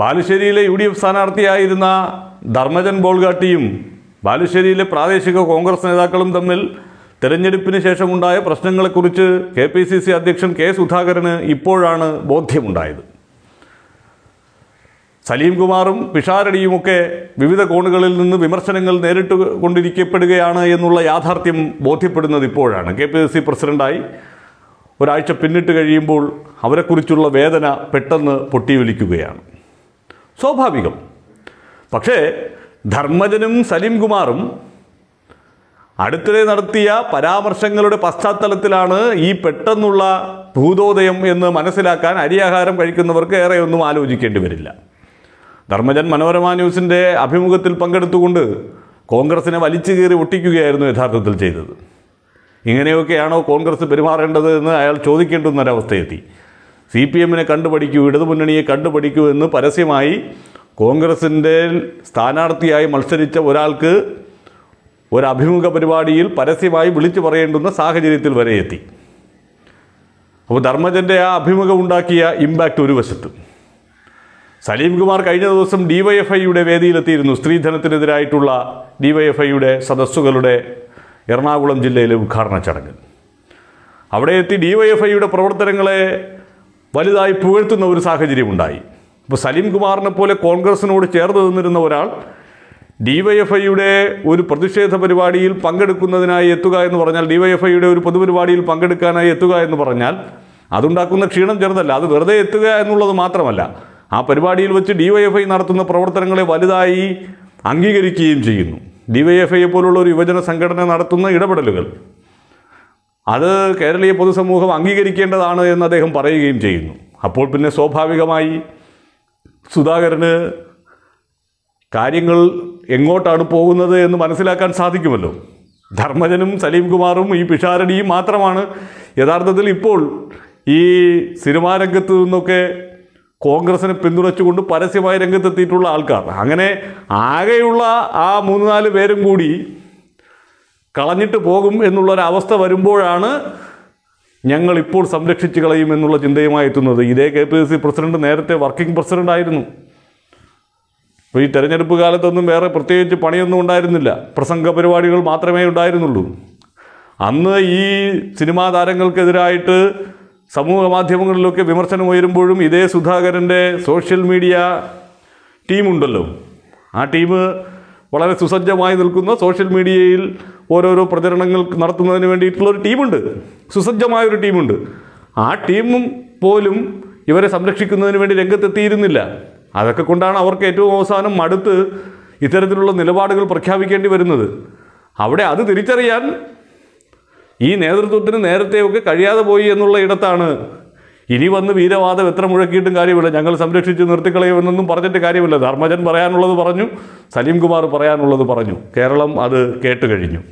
ബാലിശ്ശേരിയിലെ UDF സ്ഥാനാർത്ഥിയായിരുന്ന Dharmajan ബോൾഗാട്ടിയും ബാലിശ്ശേരിയിലെ പ്രാദേശിക കോൺഗ്രസ് നേതാക്കളും തമ്മിൽ തെരഞ്ഞെടുപ്പിന് ശേഷമുണ്ടായ പ്രശ്നങ്ങളെക്കുറിച്ച് കെപിസിസി അധ്യക്ഷൻ കെ സുധാകരന് ഇപ്പോഴാണ് ബോധ്യമുണ്ടായത്. സലീം കുമാറും പിഷാരടിയുമൊക്കെ വിവിധ കോണുകളിൽ നിന്ന് വിമർശനങ്ങൾ നേരിട്ട് കൊണ്ടിരിക്കപ്പെടുകയാണ് എന്നുള്ള യാഥാർത്ഥ്യം ബോധ്യപ്പെടുന്നത് ഇപ്പോഴാണ്. കെപിസിസി പ്രസിഡന്റായി ഒരാഴ്ച പിന്നിട്ട് കഴിയുമ്പോൾ അവരെക്കുറിച്ചുള്ള വേദന പെട്ടെന്ന് പൊട്ടിയൊലിക്കുകയാണ്, സ്വാഭാവികം. പക്ഷേ ധർമ്മജനും സലീം കുമാറും അടുത്തിടെ നടത്തിയ പരാമർശങ്ങളുടെ പശ്ചാത്തലത്തിലാണ് ഈ പെട്ടെന്നുള്ള ഭൂതോദയം എന്ന് മനസ്സിലാക്കാൻ അരിയാഹാരം കഴിക്കുന്നവർക്ക് ഏറെ ഒന്നും ആലോചിക്കേണ്ടി വരില്ല. ധർമ്മജൻ മനോരമ ന്യൂസിൻ്റെ അഭിമുഖത്തിൽ പങ്കെടുത്തുകൊണ്ട് കോൺഗ്രസിനെ വലിച്ചു കയറി ഒട്ടിക്കുകയായിരുന്നു യഥാർത്ഥത്തിൽ ചെയ്തത്. ഇങ്ങനെയൊക്കെയാണോ കോൺഗ്രസ് പെരുമാറേണ്ടത് എന്ന് അയാൾ ചോദിക്കേണ്ടുന്നൊരവസ്ഥയെത്തി. സി പി എമ്മിനെ കണ്ടുപഠിക്കൂ, ഇടതുമുന്നണിയെ കണ്ടുപഠിക്കൂ എന്ന് പരസ്യമായി കോൺഗ്രസിൻ്റെ സ്ഥാനാർത്ഥിയായി മത്സരിച്ച ഒരാൾക്ക് ഒരു അഭിമുഖ പരിപാടിയിൽ പരസ്യമായി വിളിച്ചു പറയേണ്ടുന്ന സാഹചര്യത്തിൽ വരെ എത്തി. അപ്പോൾ ധർമ്മജൻ്റെ ആ അഭിമുഖം ഉണ്ടാക്കിയ ഇമ്പാക്റ്റ് ഒരു വശത്ത്. സലീം കുമാർ കഴിഞ്ഞ ദിവസം DYFIയുടെ വേദിയിലെത്തിയിരുന്നു, സ്ത്രീധനത്തിനെതിരായിട്ടുള്ള DYFIയുടെ സദസ്സുകളുടെ എറണാകുളം ജില്ലയിലെ ഉദ്ഘാടന ചടങ്ങിൽ. അവിടെ എത്തി DYFIയുടെ പ്രവർത്തനങ്ങളെ വലുതായി പുകഴ്ത്തുന്ന ഒരു സാഹചര്യമുണ്ടായി. ഇപ്പോൾ സലീം കുമാറിനെ പോലെ കോൺഗ്രസിനോട് ചേർന്ന് നിന്നിരുന്ന ഒരാൾ DYFIയുടെ ഒരു പ്രതിഷേധ പരിപാടിയിൽ പങ്കെടുക്കുന്നതിനായി എത്തുക എന്ന് പറഞ്ഞാൽ, DYFIയുടെ ഒരു പൊതുപരിപാടിയിൽ പങ്കെടുക്കാനായി എത്തുക എന്ന് പറഞ്ഞാൽ അതുണ്ടാക്കുന്ന ക്ഷീണം ചെറുതല്ല. അത് വെറുതെ എത്തുക എന്നുള്ളത് മാത്രമല്ല, ആ പരിപാടിയിൽ വെച്ച് DYFI നടത്തുന്ന പ്രവർത്തനങ്ങളെ വലുതായി അംഗീകരിക്കുകയും ചെയ്യുന്നു. DYFIയെ പോലുള്ള ഒരു യുവജന സംഘടന നടത്തുന്ന ഇടപെടലുകൾ അത് കേരളീയ പൊതുസമൂഹം അംഗീകരിക്കേണ്ടതാണ് എന്ന് അദ്ദേഹം പറയുകയും ചെയ്യുന്നു. അപ്പോൾ പിന്നെ സ്വാഭാവികമായി സുധാകരന് കാര്യങ്ങൾ എങ്ങോട്ടാണ് പോകുന്നത് എന്ന് മനസ്സിലാക്കാൻ സാധിക്കുമല്ലോ. ധർമ്മജനും സലീം കുമാറും ഈ പിഷാരടിയും മാത്രമാണ് യഥാർത്ഥത്തിൽ ഇപ്പോൾ ഈ സിനിമാ രംഗത്ത് നിന്നൊക്കെ കോൺഗ്രസിനെ പിന്തുണച്ചുകൊണ്ട് പരസ്യമായി രംഗത്തെത്തിയിട്ടുള്ള ആൾക്കാർ. അങ്ങനെ ആകെയുള്ള ആ 3-4 പേരും കൂടി കളഞ്ഞിട്ട് പോകും എന്നുള്ളൊരവസ്ഥ വരുമ്പോഴാണ് ഞങ്ങളിപ്പോൾ സംരക്ഷിച്ച് കളയും എന്നുള്ള ചിന്തയുമായി എത്തുന്നത്. ഇതേ KPCC പ്രസിഡന്റ് നേരത്തെ വർക്കിംഗ് പ്രസിഡൻ്റായിരുന്നു. അപ്പോൾ ഈ തെരഞ്ഞെടുപ്പ് കാലത്തൊന്നും വേറെ പ്രത്യേകിച്ച് പണിയൊന്നും ഉണ്ടായിരുന്നില്ല, പ്രസംഗ പരിപാടികൾ മാത്രമേ ഉണ്ടായിരുന്നുള്ളൂ. അന്ന് ഈ സിനിമാ താരങ്ങൾക്കെതിരായിട്ട് സമൂഹ മാധ്യമങ്ങളിലൊക്കെ വിമർശനം ഉയരുമ്പോഴും ഇതേ സുധാകരൻ്റെ സോഷ്യൽ മീഡിയ ടീമുണ്ടല്ലോ, ആ ടീം വളരെ സുസജ്ജമായി നിൽക്കുന്ന സോഷ്യൽ മീഡിയയിൽ ഓരോരോ പ്രചരണങ്ങൾ നടത്തുന്നതിന് വേണ്ടിയിട്ടുള്ളൊരു ടീമുണ്ട്, സുസജ്ജമായൊരു ടീമുണ്ട്. ആ ടീമും പോലും ഇവരെ സംരക്ഷിക്കുന്നതിന് വേണ്ടി രംഗത്തെത്തിയിരുന്നില്ല. അതൊക്കെ കൊണ്ടാണ് അവർക്ക് ഏറ്റവും അവസാനം മടുത്ത് ഇത്തരത്തിലുള്ള നിലപാടുകൾ പ്രഖ്യാപിക്കേണ്ടി വരുന്നത്. അവിടെ അത് തിരിച്ചറിയാൻ ഈ നേതൃത്വത്തിന് നേരത്തെയൊക്കെ കഴിയാതെ പോയി എന്നുള്ള ഇടത്താണ് ഇനി വന്ന് വീരവാദം എത്ര മുഴക്കിയിട്ടും കാര്യമില്ല, ഞങ്ങൾ സംരക്ഷിച്ച് നിർത്തിക്കളയുമെന്നൊന്നും പറഞ്ഞിട്ട് കാര്യമില്ല. ധർമ്മജൻ പറയാനുള്ളത് പറഞ്ഞു, സലീം കുമാർ പറയാനുള്ളത് പറഞ്ഞു, കേരളം അത് കേട്ട് കഴിഞ്ഞു.